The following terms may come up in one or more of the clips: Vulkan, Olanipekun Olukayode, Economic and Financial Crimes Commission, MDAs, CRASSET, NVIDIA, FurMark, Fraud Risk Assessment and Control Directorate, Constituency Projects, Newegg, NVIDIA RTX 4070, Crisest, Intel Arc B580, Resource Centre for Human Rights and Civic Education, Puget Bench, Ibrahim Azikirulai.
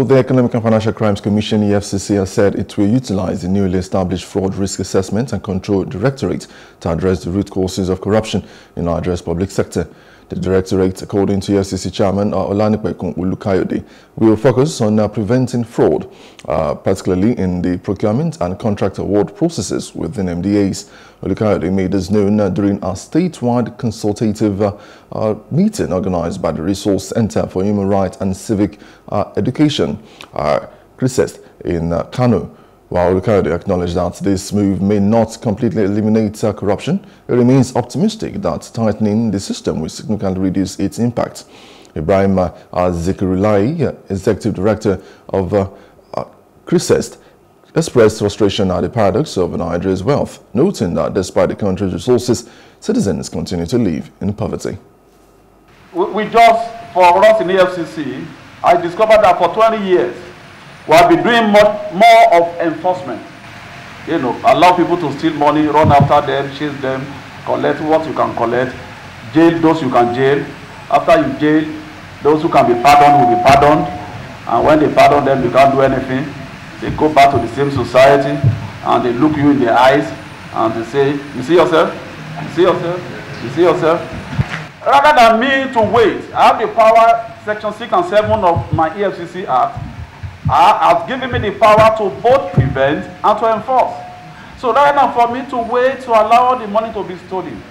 The Economic and Financial Crimes Commission (EFCC) has said it will utilize the newly established Fraud Risk Assessment and Control Directorate to address the root causes of corruption in our Nigeria's public sector. The Directorate, according to EFCC Chairman Olanipekun Olukayode, will focus on preventing fraud, particularly in the procurement and contract award processes within MDAs. Olukayode made this known during a statewide consultative meeting organized by the Resource Centre for Human Rights and Civic Education, Crisest, in Kano. While Olukayode acknowledged that this move may not completely eliminate corruption, he remains optimistic that tightening the system will significantly reduce its impact. Ibrahim Azikirulai, Executive Director of Crisest, expressed frustration at the paradox of Nigeria's wealth, noting that despite the country's resources, citizens continue to live in poverty. For us in the EFCC, I discovered that for 20 years, we have been doing much more of enforcement. You know, allow people to steal money, run after them, chase them, collect what you can collect, jail those you can jail. After you jail, those who can be pardoned will be pardoned. And when they pardon them, you can't do anything. They go back to the same society and they look you in the eyes and they say, "You see yourself? You see yourself? You see yourself?" Rather than me to wait, I have the power, Section 6 and 7 of my EFCC Act, has given me the power to both prevent and to enforce. So right now, for me to wait to allow the money to be stolen,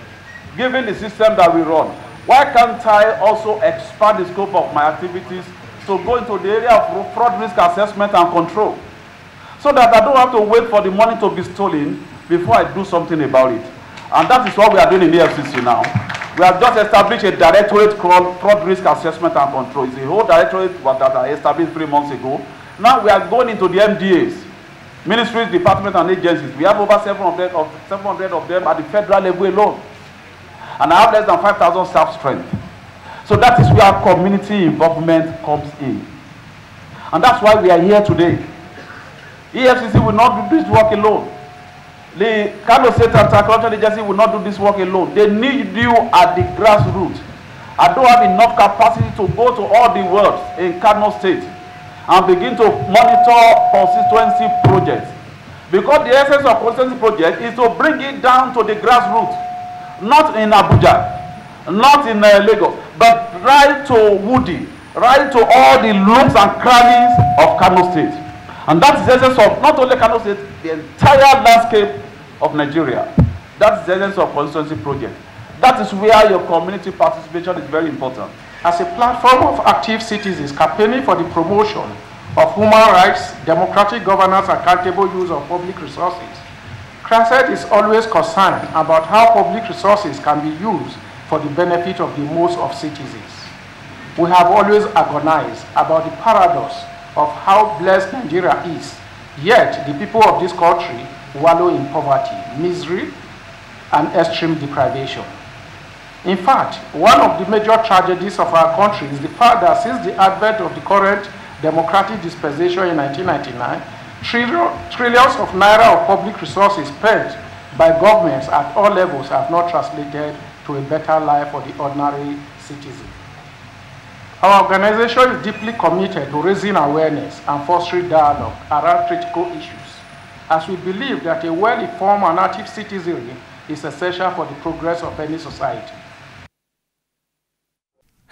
given the system that we run, why can't I also expand the scope of my activities to go into the area of fraud risk assessment and control, so that I don't have to wait for the money to be stolen before I do something about it? And that is what we are doing in the EFCC now. We have just established a directorate called Fraud Risk Assessment and Control. It's a whole directorate that I established 3 months ago. Now we are going into the MDAs, ministries, departments, and agencies. We have over 700 of them at the federal level alone. And I have less than 5,000 staff strength. So that is where community involvement comes in. And that's why we are here today. EFCC will not do this work alone. The Kano State Anti-Corruption Agency will not do this work alone. They need you at the grassroots. I don't have enough capacity to go to all the wards in Kano State and begin to monitor constituency projects, because the essence of constituency project is to bring it down to the grassroots, not in Abuja, not in Lagos, but right to Wudi, right to all the loops and crannies of Kano State. And that is the essence of not only Kano State, the entire landscape of Nigeria. That's the essence of constituency project. That is where your community participation is very important. As a platform of active citizens campaigning for the promotion of human rights, democratic governance, and accountable use of public resources, CRASSET is always concerned about how public resources can be used for the benefit of the most of citizens. We have always agonized about the paradox of how blessed Nigeria is, yet the people of this country wallow in poverty, misery, and extreme deprivation. In fact, one of the major tragedies of our country is the fact that since the advent of the current democratic dispensation in 1999, trillions of naira of public resources spent by governments at all levels have not translated to a better life for the ordinary citizen. Our organization is deeply committed to raising awareness and fostering dialogue around critical issues, as we believe that a well-informed and active citizenry is essential for the progress of any society.